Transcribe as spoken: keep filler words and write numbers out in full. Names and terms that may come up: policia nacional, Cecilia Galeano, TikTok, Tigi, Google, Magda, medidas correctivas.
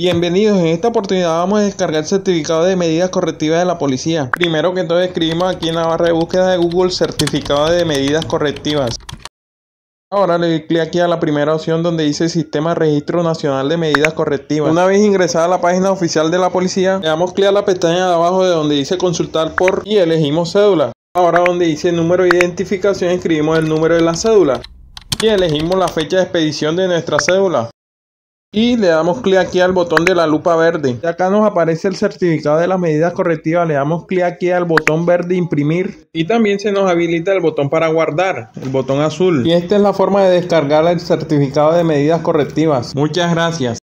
Bienvenidos, en esta oportunidad vamos a descargar el certificado de medidas correctivas de la policía. Primero que todo escribimos aquí en la barra de búsqueda de Google certificado de medidas correctivas. Ahora le doy clic aquí a la primera opción donde dice Sistema Registro Nacional de Medidas Correctivas. Una vez ingresada a la página oficial de la policía, le damos clic a la pestaña de abajo de donde dice Consultar por y elegimos cédula. Ahora donde dice Número de Identificación escribimos el número de la cédula y elegimos la fecha de expedición de nuestra cédula. Y le damos clic aquí al botón de la lupa verde. Acá nos aparece el certificado de las medidas correctivas. Le damos clic aquí al botón verde imprimir. Y también se nos habilita el botón para guardar, el botón azul. Y esta es la forma de descargar el certificado de medidas correctivas. Muchas gracias.